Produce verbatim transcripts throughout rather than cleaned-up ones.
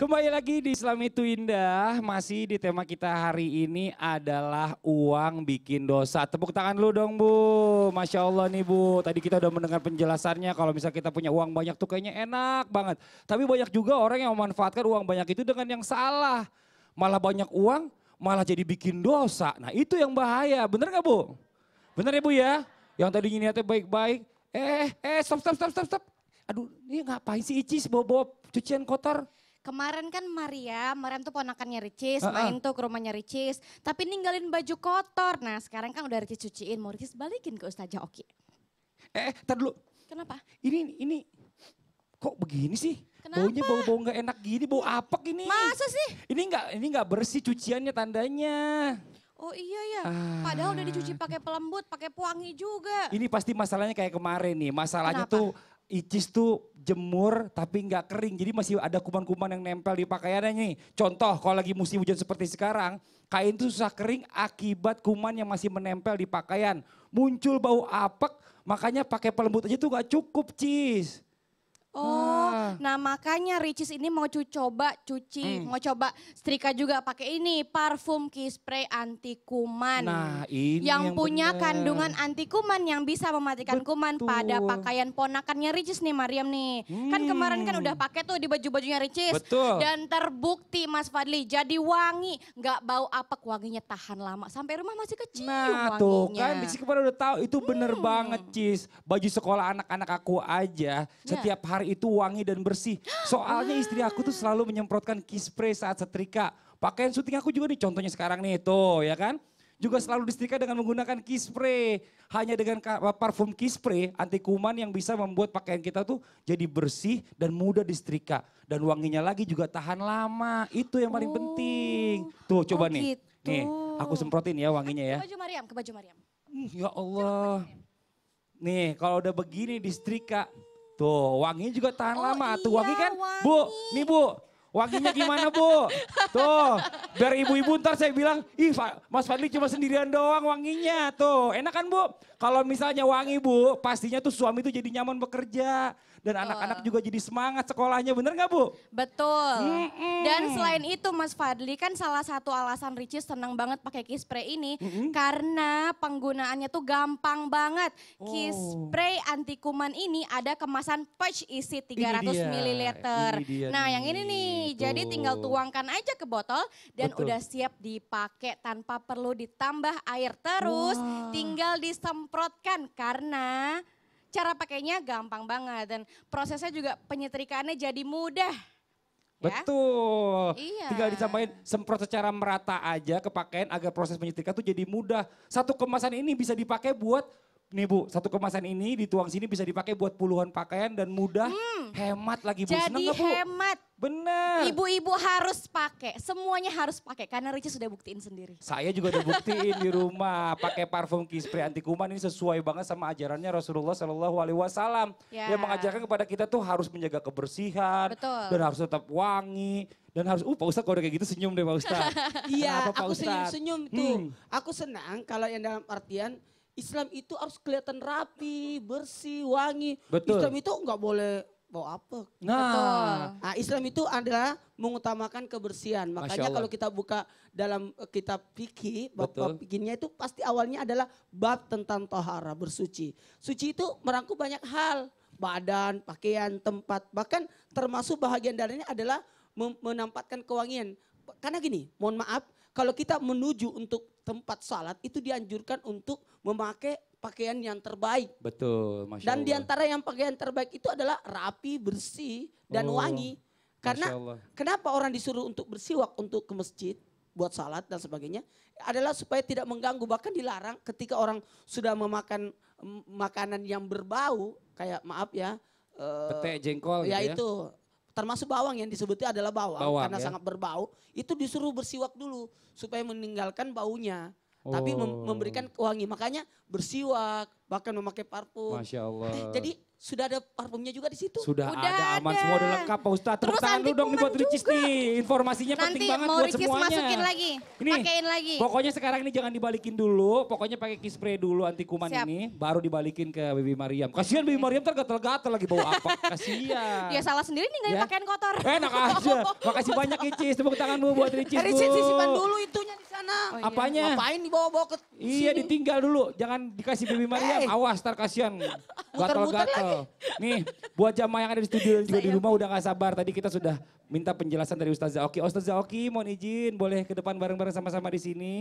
Kembali lagi di Islam Itu Indah, masih di tema kita hari ini adalah uang bikin dosa. Tepuk tangan dulu dong Bu, Masya Allah nih Bu. Tadi kita udah mendengar penjelasannya kalau misalnya kita punya uang banyak tuh kayaknya enak banget. Tapi banyak juga orang yang memanfaatkan uang banyak itu dengan yang salah. Malah banyak uang, malah jadi bikin dosa. Nah itu yang bahaya, bener gak Bu? Bener ya Bu ya? Yang tadinya niatnya baik-baik, eh eh stop stop stop stop stop. Aduh ini ngapain sih Icis bawa-bawa cucian kotor? Kemarin kan Maria, Maryam tuh ponakannya Ricis, uh -uh. main tuh ke rumahnya Ricis. Tapi ninggalin baju kotor. Nah sekarang kan udah Ricis cuciin, mau Ricis balikin ke Ustadz Oki. Eh, tar dulu. Kenapa? Ini, ini kok begini sih? Kenapa? Baunya bau-bau gak enak gini, bau apek ini. Masa sih? Ini gak, ini gak bersih cuciannya tandanya. Oh iya ya, ah. Padahal udah dicuci pakai pelembut, pakai pewangi juga. Ini pasti masalahnya kayak kemarin nih, masalahnya Kenapa? tuh Icis tuh jemur tapi nggak kering. Jadi masih ada kuman-kuman yang nempel di pakaiannya nih. Contoh kalau lagi musim hujan seperti sekarang, kain tuh susah kering akibat kuman yang masih menempel di pakaian. Muncul bau apek, makanya pakai pelembut aja tuh gak cukup Cis. Oh, ah. Nah makanya Ricis ini mau cu coba cuci, hmm. mau coba setrika juga pakai ini parfum Kispray anti kuman. Nah, ini yang, yang punya bener. kandungan anti kuman yang bisa mematikan Betul. kuman pada pakaian ponakannya Ricis nih, Maryam nih. Hmm. Kan kemarin kan udah pakai tuh di baju-bajunya Ricis. Betul. Dan terbukti Mas Fadli jadi wangi, nggak bau apek, wanginya tahan lama sampai rumah masih kecium nah, wanginya. Nah tuh kan Ricis kemarin udah tahu itu bener hmm. banget Cis. Baju sekolah anak-anak aku aja yeah. setiap hari itu wangi dan bersih. Soalnya istri aku tuh selalu menyemprotkan Kispray saat setrika. Pakaian syuting aku juga nih, contohnya sekarang nih tuh ya kan. Juga selalu disetrika dengan menggunakan Kispray. Hanya dengan parfum Kispray anti kuman yang bisa membuat pakaian kita tuh jadi bersih dan mudah disetrika. Dan wanginya lagi juga tahan lama. Itu yang paling oh. penting. Tuh coba oh, nih. Gitu. Nih aku semprotin ya wanginya ya. Ke baju Maryam, ke baju Maryam. Ya Allah. Nih kalau udah begini disetrika. Tuh wanginya juga tahan oh, lama, iya, tuh wangi kan wangi. Bu, nih Bu, wanginya gimana Bu? Tuh, biar ibu-ibu ntar saya bilang, ih Mas Fadli cuma sendirian doang wanginya tuh. Enak kan Bu? Kalau misalnya wangi Bu, pastinya tuh suami tuh jadi nyaman bekerja. Dan anak-anak juga jadi semangat sekolahnya, bener gak Bu? Betul. Mm-mm. Dan selain itu Mas Fadli kan salah satu alasan Ricis senang banget pakai Kispray ini. Mm-mm. Karena penggunaannya tuh gampang banget. Oh. Kispray anti kuman ini ada kemasan pouch isi tiga ratus mililiter. Nah nih. yang ini nih, tuh. Jadi tinggal tuangkan aja ke botol dan Betul. udah siap dipakai tanpa perlu ditambah air terus. Wow. Tinggal disemprotkan karena... Cara pakainya gampang banget dan prosesnya juga penyetrikaannya jadi mudah. Ya? Betul. Iya. Tinggal disampaikan semprot secara merata aja ke pakaian agar proses menyetrika itu jadi mudah. Satu kemasan ini bisa dipakai buat, nih Bu, satu kemasan ini dituang sini bisa dipakai buat puluhan pakaian dan mudah. Hmm. Hemat lagi Bu. Jadi Seneng gak, Bu? hemat. Bener. Ibu-ibu harus pakai, semuanya harus pakai karena Ricis sudah buktiin sendiri. Saya juga udah buktiin di rumah pakai parfum Kispray anti kuman ini sesuai banget sama ajarannya Rasulullah Shallallahu Alaihi Wasallam ya. Yang mengajarkan kepada kita tuh harus menjaga kebersihan Betul. dan harus tetap wangi dan harus. Uh Pak Ustadz kalau udah kayak gitu senyum deh Pak Ustadz. Iya, aku senyum-senyum tuh. Hmm. Aku senang kalau yang dalam artian Islam itu harus kelihatan rapi, bersih, wangi. Betul. Islam itu nggak boleh bau apek. Nah. nah, Islam itu adalah mengutamakan kebersihan. Makanya kalau kita buka dalam kitab fikih, bab fikihnya itu pasti awalnya adalah bab tentang tohara, bersuci. Suci itu merangkum banyak hal, badan, pakaian, tempat, bahkan termasuk bahagian darinya adalah menampakkan kewangian. Karena gini, mohon maaf, kalau kita menuju untuk tempat salat itu dianjurkan untuk memakai pakaian yang terbaik. Betul, Masya Dan Allah. diantara yang pakaian terbaik itu adalah rapi, bersih, dan oh, wangi. Karena kenapa orang disuruh untuk bersiwak untuk ke masjid, buat salat dan sebagainya, adalah supaya tidak mengganggu. Bahkan dilarang ketika orang sudah memakan makanan yang berbau, kayak maaf ya. Pete, jengkol ya. Gitu itu. Ya. Termasuk bawang yang disebutnya adalah bawang, bawang karena ya? sangat berbau, itu disuruh bersiwak dulu supaya meninggalkan baunya. Oh. Tapi memberikan wangi, makanya bersiwak, bahkan memakai parfum. Masya Allah. Jadi sudah ada parfumnya juga di situ. Sudah, sudah ada, aman ada. Semua udah lengkap Pak Ustadz. Terus anti dong buat Ricis nih. Informasinya nanti penting banget buat Ricis semuanya. Nanti mau Ricis masukin lagi, ini, pakein lagi. Pokoknya sekarang ini jangan dibalikin dulu. Pokoknya pakai Kispray dulu anti kuman. Siap. Ini. Baru dibalikin ke Bibi Maryam. Kasihan Bibi Maryam tergatel-gatel lagi bawa apa. Kasihan. Ya salah sendiri nih nggak ya? Pakaian kotor. Enak aja. Makasih banyak Ricis. Tepuk tanganmu buat Ricis. Ricis simpan dulu itunya di sana. Oh, iya. Apanya? Ngapain dibawa-bawa ke sini? Iya ditinggal dulu. Jangan dikasih Bibi Maryam. Hey. Awas ntar kasihan. Gatel-gatel. Nih buat jamaah yang ada di studio dan juga sayang di rumah udah gak sabar. Tadi kita sudah minta penjelasan dari Ustaz Oki. Ustaz Oki mohon izin boleh ke depan bareng-bareng sama-sama di sini.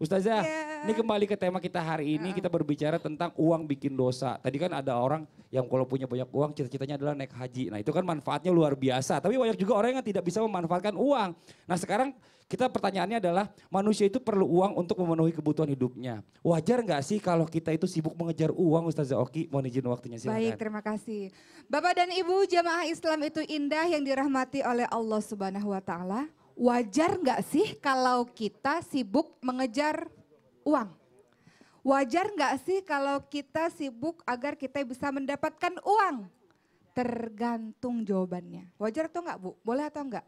Ustazah, yeah. Ini kembali ke tema kita hari ini, kita berbicara tentang uang bikin dosa. Tadi kan ada orang yang kalau punya banyak uang cita-citanya adalah naik haji. Nah itu kan manfaatnya luar biasa, tapi banyak juga orang yang tidak bisa memanfaatkan uang. Nah sekarang kita pertanyaannya adalah manusia itu perlu uang untuk memenuhi kebutuhan hidupnya. Wajar nggak sih kalau kita itu sibuk mengejar uang Ustazah Oki? Mohon izin waktunya silakan. Baik, terima kasih. Bapak dan Ibu jamaah Islam Itu Indah yang dirahmati oleh Allah Subhanahu Wa Taala. Wajar nggak sih kalau kita sibuk mengejar uang? Wajar nggak sih kalau kita sibuk agar kita bisa mendapatkan uang? Tergantung jawabannya. Wajar atau nggak Bu? Boleh atau nggak?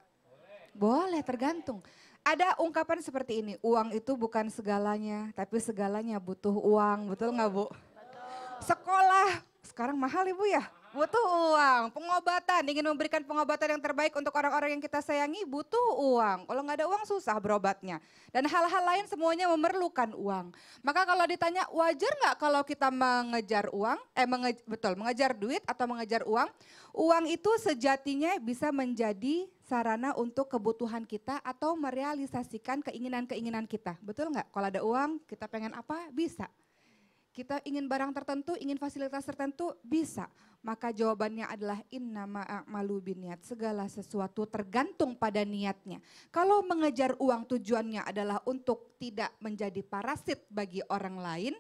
Boleh. Boleh, tergantung. Ada ungkapan seperti ini, uang itu bukan segalanya, tapi segalanya butuh uang. Betul nggak Bu? Betul. Sekolah, sekarang mahal Ibu ya? Butuh uang, pengobatan, ingin memberikan pengobatan yang terbaik untuk orang-orang yang kita sayangi butuh uang. Kalau nggak ada uang susah berobatnya. Dan hal-hal lain semuanya memerlukan uang. Maka kalau ditanya wajar nggak kalau kita mengejar uang, eh menge, betul mengejar duit atau mengejar uang, uang itu sejatinya bisa menjadi sarana untuk kebutuhan kita atau merealisasikan keinginan-keinginan kita. Betul nggak? Kalau ada uang kita pengen apa? Bisa. Kita ingin barang tertentu, ingin fasilitas tertentu, bisa. Maka jawabannya adalah innama a'malu binniyat. Segala sesuatu tergantung pada niatnya. Kalau mengejar uang tujuannya adalah untuk tidak menjadi parasit bagi orang lain,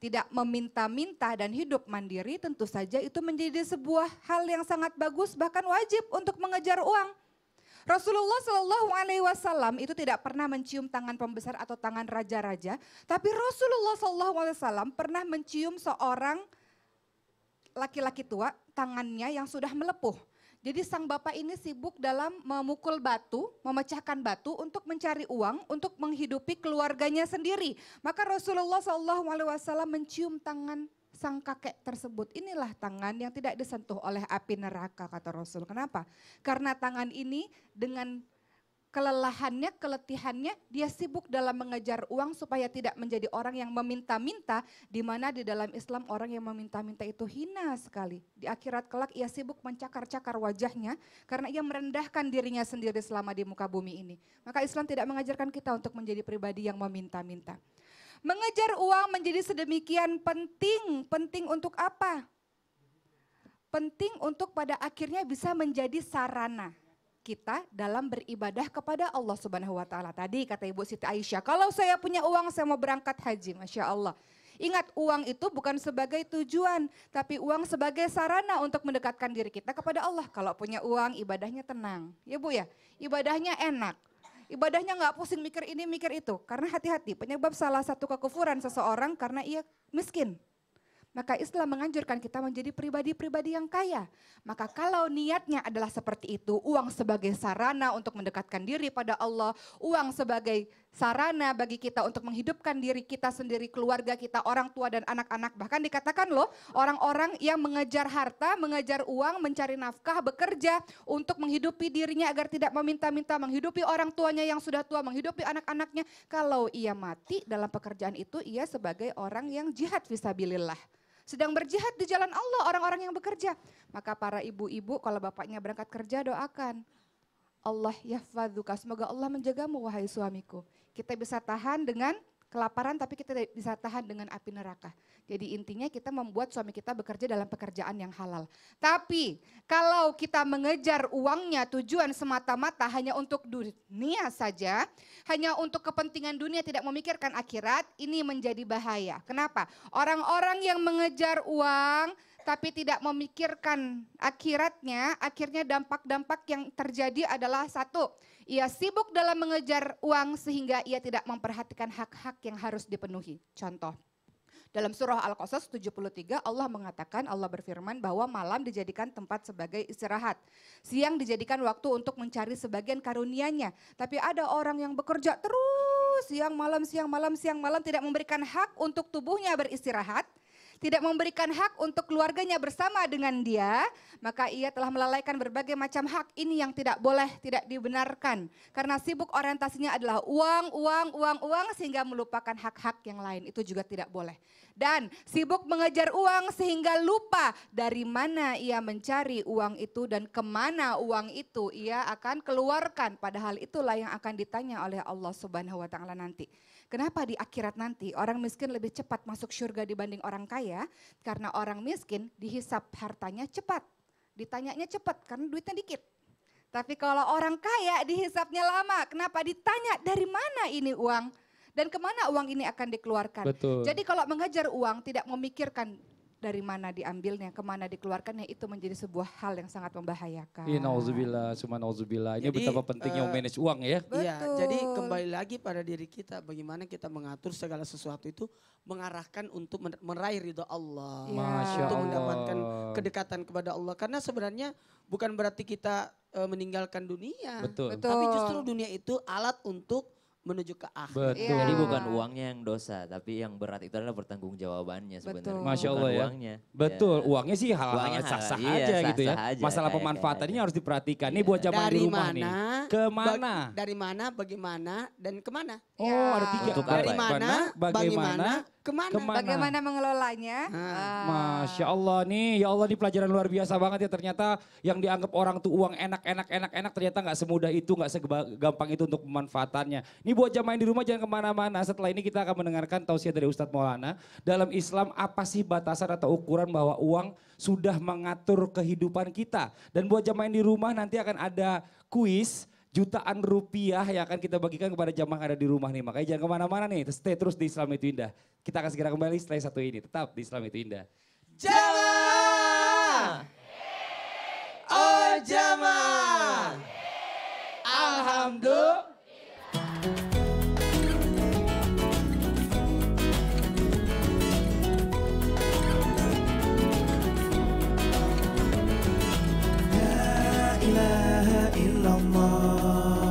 tidak meminta-minta dan hidup mandiri, tentu saja itu menjadi sebuah hal yang sangat bagus bahkan wajib untuk mengejar uang. Rasulullah Shallallahu Alaihi Wasallam itu tidak pernah mencium tangan pembesar atau tangan raja-raja, tapi Rasulullah Shallallahu Alaihi Wasallam pernah mencium seorang laki-laki tua tangannya yang sudah melepuh. Jadi sang bapak ini sibuk dalam memukul batu, memecahkan batu untuk mencari uang untuk menghidupi keluarganya sendiri. Maka Rasulullah Shallallahu Alaihi Wasallam mencium tangan sang kakek tersebut, inilah tangan yang tidak disentuh oleh api neraka kata Rasul. Kenapa? Karena tangan ini dengan kelelahannya, keletihannya dia sibuk dalam mengejar uang supaya tidak menjadi orang yang meminta-minta, di mana di dalam Islam orang yang meminta-minta itu hina sekali. Di akhirat kelak ia sibuk mencakar-cakar wajahnya karena ia merendahkan dirinya sendiri selama di muka bumi ini. Maka Islam tidak mengajarkan kita untuk menjadi pribadi yang meminta-minta. Mengejar uang menjadi sedemikian penting, penting untuk apa? Penting untuk pada akhirnya bisa menjadi sarana kita dalam beribadah kepada Allah Subhanahu Wa Taala. Tadi kata Ibu Siti Aisyah, kalau saya punya uang saya mau berangkat haji, Masya Allah. Ingat uang itu bukan sebagai tujuan, tapi uang sebagai sarana untuk mendekatkan diri kita kepada Allah. Kalau punya uang ibadahnya tenang, ya Bu ya, ibadahnya enak. Ibadahnya nggak pusing mikir ini mikir itu, karena hati-hati penyebab salah satu kekufuran seseorang karena ia miskin. Maka Islam menganjurkan kita menjadi pribadi-pribadi yang kaya. Maka kalau niatnya adalah seperti itu, uang sebagai sarana untuk mendekatkan diri pada Allah, uang sebagai sarana bagi kita untuk menghidupkan diri kita sendiri, keluarga kita, orang tua dan anak-anak. Bahkan dikatakan loh, orang-orang yang mengejar harta, mengejar uang, mencari nafkah, bekerja untuk menghidupi dirinya agar tidak meminta-minta, menghidupi orang tuanya yang sudah tua, menghidupi anak-anaknya. Kalau ia mati dalam pekerjaan itu, ia sebagai orang yang jihad fisabilillah. Sedang berjihad di jalan Allah orang-orang yang bekerja. Maka para ibu-ibu kalau bapaknya berangkat kerja doakan. Allah yahfazuka, semoga Allah menjagamu wahai suamiku. Kita bisa tahan dengan kelaparan tapi kita bisa tahan dengan api neraka. Jadi intinya kita membuat suami kita bekerja dalam pekerjaan yang halal. Tapi kalau kita mengejar uangnya tujuan semata-mata hanya untuk dunia saja, hanya untuk kepentingan dunia tidak memikirkan akhirat, ini menjadi bahaya. Kenapa? Orang-orang yang mengejar uang tapi tidak memikirkan akhiratnya, akhirnya dampak-dampak yang terjadi adalah satu, ia sibuk dalam mengejar uang sehingga ia tidak memperhatikan hak-hak yang harus dipenuhi. Contoh, Dalam surah Al-Qasas tujuh puluh tiga Allah mengatakan, Allah berfirman bahwa malam dijadikan tempat sebagai istirahat. Siang dijadikan waktu untuk mencari sebagian karunia-Nya. Tapi ada orang yang bekerja terus siang malam, siang malam, siang malam tidak memberikan hak untuk tubuhnya beristirahat. Tidak memberikan hak untuk keluarganya bersama dengan dia, maka ia telah melalaikan berbagai macam hak. Ini yang tidak boleh, tidak dibenarkan. Karena sibuk orientasinya adalah uang, uang, uang, uang, sehingga melupakan hak-hak yang lain. Itu juga tidak boleh. Dan sibuk mengejar uang sehingga lupa dari mana ia mencari uang itu dan kemana uang itu ia akan keluarkan. Padahal itulah yang akan ditanya oleh Allah Subhanahu Wa Taala nanti. Kenapa di akhirat nanti orang miskin lebih cepat masuk surga dibanding orang kaya? Karena orang miskin dihisap hartanya cepat, ditanyanya cepat karena duitnya dikit. Tapi kalau orang kaya dihisapnya lama, kenapa ditanya dari mana ini uang dan kemana uang ini akan dikeluarkan. Betul. Jadi kalau mengajar uang tidak memikirkan dari mana diambilnya, kemana dikeluarkannya, itu menjadi sebuah hal yang sangat membahayakan. Iya, na'udzubillah, suma na'udzubillah. Ini betapa pentingnya uh, manage uang ya. Betul. Iya, jadi kembali lagi pada diri kita, bagaimana kita mengatur segala sesuatu itu mengarahkan untuk meraih ridha Allah. Ya. Masya untuk Allah. Mendapatkan kedekatan kepada Allah. Karena sebenarnya bukan berarti kita uh, meninggalkan dunia. Betul. Betul. Tapi justru dunia itu alat untuk menuju ke akhirat. Betul. Ya. Jadi bukan uangnya yang dosa, tapi yang berat itu adalah pertanggungjawabannya sebenarnya. Masya Allah ya. Uangnya. Betul, ya. Uangnya sih halal sah-sah iya, aja sah gitu ya. Aja, masalah pemanfaatannya harus diperhatikan. Iya. Ini buat zaman di rumah mana, nih. Kemana? Dari mana, bagaimana, dan kemana. Oh ya. Ada tiga. Untuk dari mana, bagaimana, kemana. kemana. Bagaimana mengelolanya. Hmm. Ah. Masya Allah nih, ya Allah ini pelajaran luar biasa banget ya. Ternyata yang dianggap orang tuh uang enak-enak, enak-enak ternyata gak semudah itu, gak segampang itu untuk pemanfaatannya. Ini buat jamaah di rumah jangan kemana-mana. Setelah ini kita akan mendengarkan tausiah dari Ustadz Maulana. Dalam Islam apa sih batasan atau ukuran bahwa uang sudah mengatur kehidupan kita. Dan buat jamaah di rumah nanti akan ada kuis jutaan rupiah yang akan kita bagikan kepada jamaah ada di rumah nih. Makanya jangan kemana-mana nih, stay terus di Islam Itu Indah. Kita akan segera kembali setelah satu ini. Tetap di Islam Itu Indah. Jamaah! Oh jamaah! Alhamdulillah. La ilaha illallah.